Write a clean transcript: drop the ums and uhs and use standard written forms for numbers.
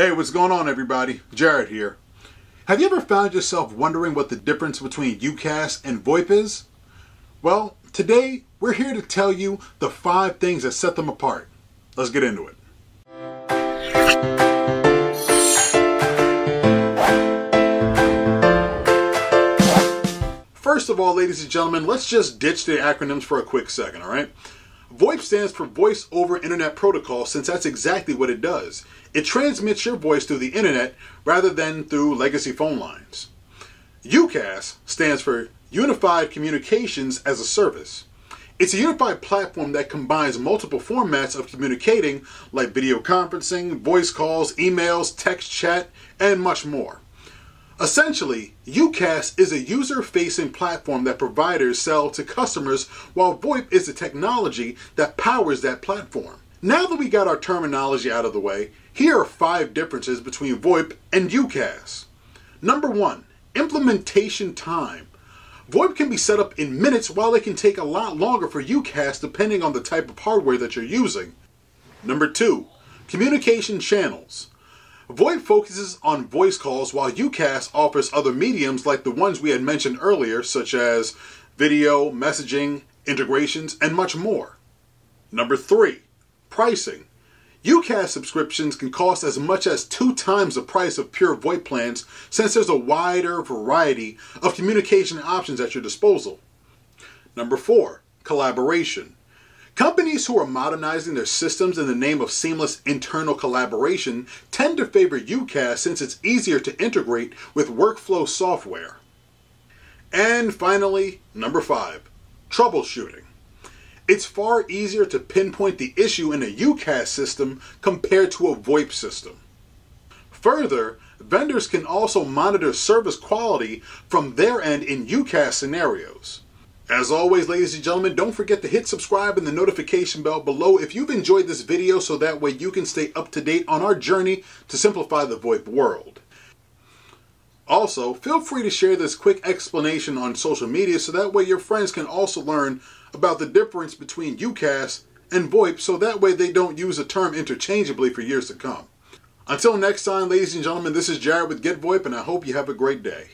Hey, what's going on everybody? Jared here. Have you ever found yourself wondering what the difference between UCaaS and VoIP is? Well, today we're here to tell you the 5 things that set them apart. Let's get into it. First of all, ladies and gentlemen, let's just ditch the acronyms for a quick second, all right? VoIP stands for Voice over Internet Protocol, since that's exactly what it does. It transmits your voice through the internet rather than through legacy phone lines. UCaaS stands for Unified Communications as a Service. It's a unified platform that combines multiple formats of communicating, like video conferencing, voice calls, emails, text chat, and much more. Essentially, UCaaS is a user-facing platform that providers sell to customers, while VoIP is the technology that powers that platform. Now that we got our terminology out of the way, here are 5 differences between VoIP and UCaaS. Number 1, implementation time. VoIP can be set up in minutes, while it can take a lot longer for UCaaS depending on the type of hardware that you're using. Number 2, communication channels. VoIP focuses on voice calls, while UCaaS offers other mediums like the ones we had mentioned earlier, such as video, messaging, integrations, and much more. Number 3, pricing. UCaaS subscriptions can cost as much as 2 times the price of pure VoIP plans, since there's a wider variety of communication options at your disposal. Number 4, collaboration. Companies who are modernizing their systems in the name of seamless internal collaboration tend to favor UCaaS, since it's easier to integrate with workflow software. And finally, number 5, troubleshooting. It's far easier to pinpoint the issue in a UCaaS system compared to a VoIP system. Further, vendors can also monitor service quality from their end in UCaaS scenarios. As always, ladies and gentlemen, don't forget to hit subscribe and the notification bell below if you've enjoyed this video, so that way you can stay up to date on our journey to simplify the VoIP world. Also, feel free to share this quick explanation on social media, so that way your friends can also learn about the difference between UCaaS and VoIP, so that way they don't use the term interchangeably for years to come. Until next time, ladies and gentlemen, this is Jared with GetVoIP, and I hope you have a great day.